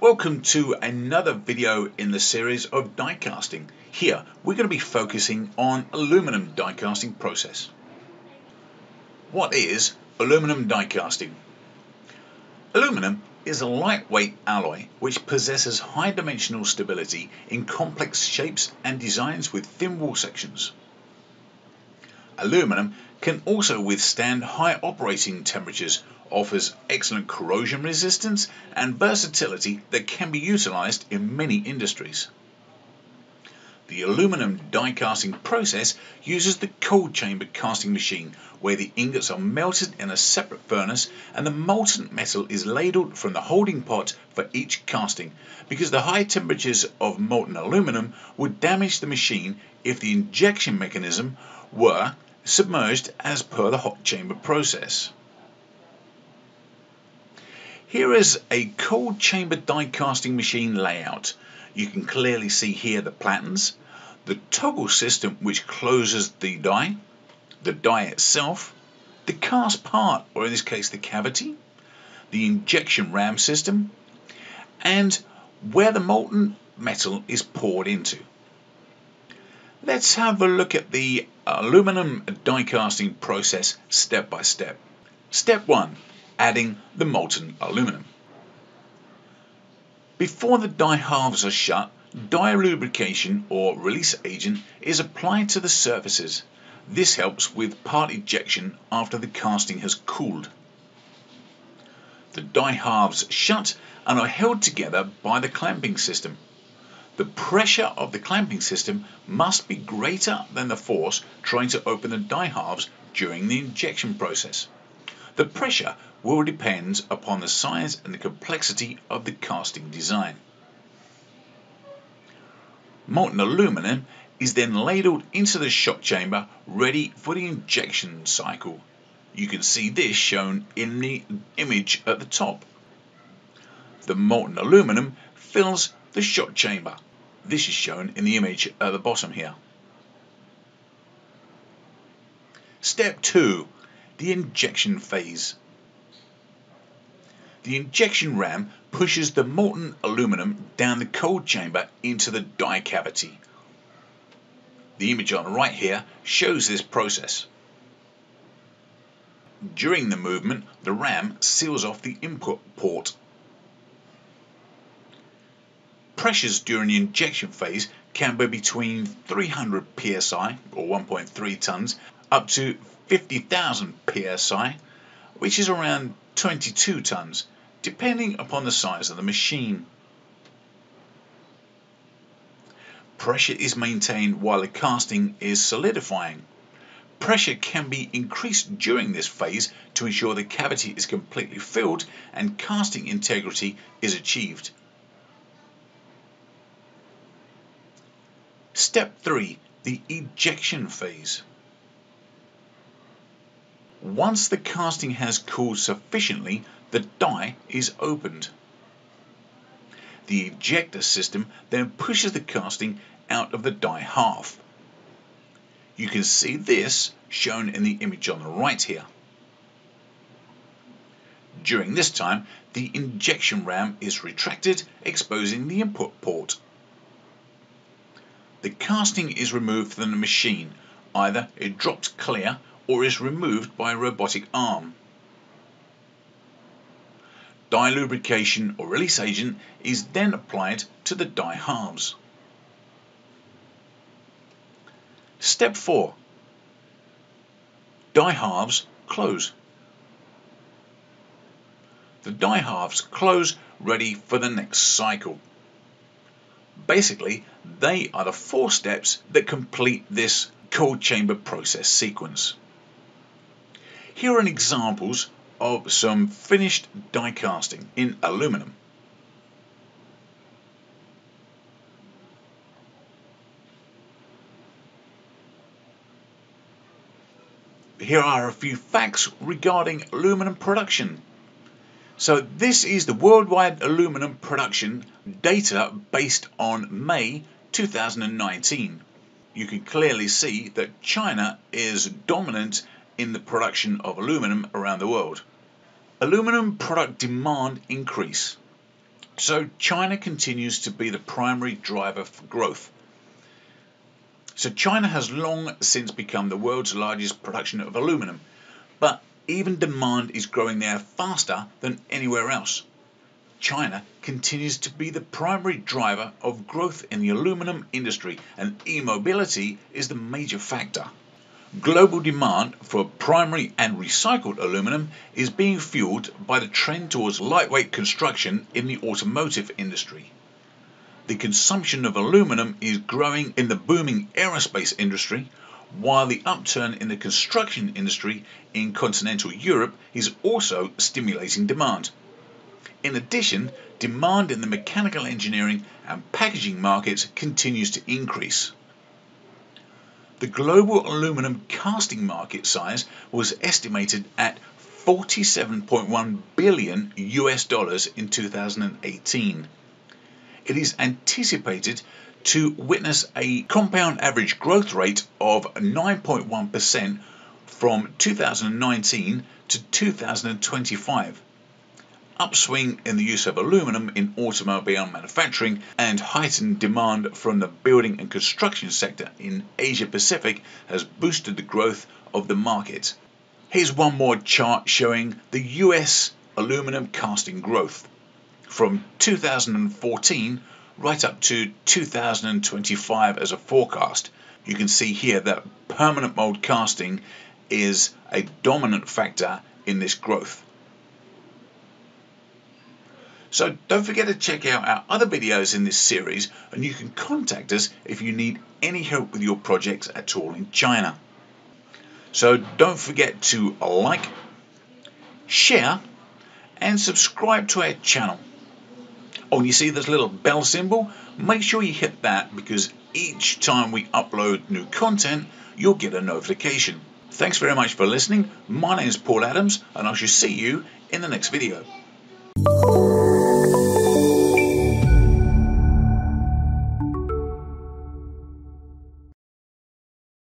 Welcome to another video in the series of die casting. Here we're going to be focusing on aluminum die casting process. What is aluminum die casting? Aluminum is a lightweight alloy which possesses high dimensional stability in complex shapes and designs with thin wall sections. Aluminum can also withstand high operating temperatures, offers excellent corrosion resistance and versatility that can be utilized in many industries. The aluminum die casting process uses the cold chamber casting machine, where the ingots are melted in a separate furnace and the molten metal is ladled from the holding pot for each casting, because the high temperatures of molten aluminum would damage the machine if the injection mechanism were submerged as per the hot chamber process. Here is a cold chamber die casting machine layout. You can clearly see here the platens, the toggle system which closes the die itself, the cast part, or in this case the cavity, the injection ram system, and where the molten metal is poured into. Let's have a look at the aluminum die casting process step by step. Step 1, adding the molten aluminum. Before the die halves are shut, die lubrication or release agent is applied to the surfaces. This helps with part ejection after the casting has cooled. The die halves shut and are held together by the clamping system. The pressure of the clamping system must be greater than the force trying to open the die halves during the injection process. The pressure will depend upon the size and the complexity of the casting design. Molten aluminum is then ladled into the shot chamber, ready for the injection cycle. You can see this shown in the image at the top. The molten aluminum fills the shot chamber. This is shown in the image at the bottom here. Step 2, the injection phase. The injection ram pushes the molten aluminum down the cold chamber into the die cavity. The image on the right here shows this process. During the movement, the ram seals off the input port. Pressures during the injection phase can be between 300 psi or 1.3 tons up to 50,000 psi, which is around 22 tons, depending upon the size of the machine. Pressure is maintained while the casting is solidifying. Pressure can be increased during this phase to ensure the cavity is completely filled and casting integrity is achieved. Step 3, the ejection phase. Once the casting has cooled sufficiently, the die is opened. The ejector system then pushes the casting out of the die half. You can see this shown in the image on the right here. During this time, the injection ram is retracted, exposing the input port. The casting is removed from the machine. Either it drops clear or is removed by a robotic arm. Die lubrication or release agent is then applied to the die halves. Step 4. Die halves close. The die halves close, ready for the next cycle. Basically, they are the 4 steps that complete this cold chamber process sequence. Here are examples of some finished die casting in aluminum. Here are a few facts regarding aluminum production. So this is the worldwide aluminum production data based on May 2019. you can clearly see that China is dominant in the production of aluminum around the world. Aluminum product demand increase. So China continues to be the primary driver for growth. So China has long since become the world's largest production of aluminum, but even demand is growing there faster than anywhere else. China continues to be the primary driver of growth in the aluminum industry, and e-mobility is the major factor. Global demand for primary and recycled aluminum is being fueled by the trend towards lightweight construction in the automotive industry. The consumption of aluminum is growing in the booming aerospace industry, while the upturn in the construction industry in continental Europe is also stimulating demand. In addition, demand in the mechanical engineering and packaging markets continues to increase. The global aluminum casting market size was estimated at $47.1 billion in 2018. It is anticipated to witness a compound average growth rate of 9.1% from 2019 to 2025. Upswing in the use of aluminum in automobile manufacturing and heightened demand from the building and construction sector in Asia Pacific has boosted the growth of the market. Here's one more chart showing the US aluminum casting growth from 2014 right up to 2025 as a forecast. You can see here that permanent mold casting is a dominant factor in this growth. So don't forget to check out our other videos in this series, and you can contact us if you need any help with your projects at all in China. So don't forget to like, share and subscribe to our channel. Oh, and you see this little bell symbol? Make sure you hit that, because each time we upload new content, you'll get a notification. Thanks very much for listening. My name is Paul Adams, and I shall see you in the next video.